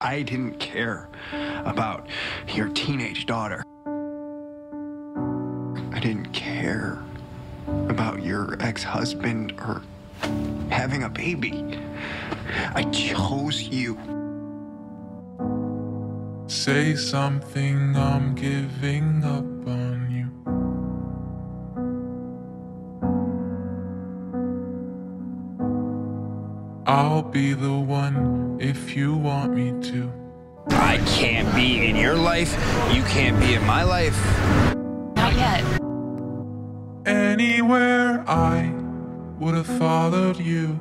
I didn't care about your teenage daughter. I didn't care about your ex-husband or having a baby. I chose you. Say something, I'm giving up on you. I'll be the one if you want me to. I can't be in your life. You can't be in my life. Not yet. Anywhere I would have followed you.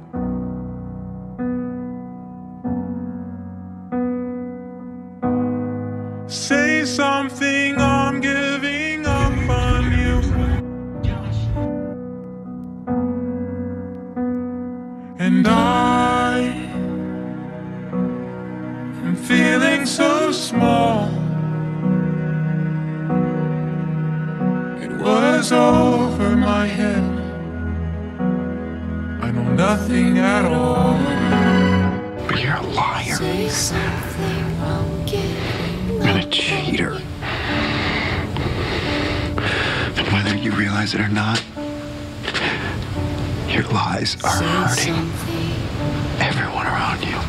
Say something, I'm giving up on you. And I'm feeling so small. It was over my head. I know nothing at all. But you're a liar and a cheater. And whether you realize it or not, your lies are hurting everyone around you.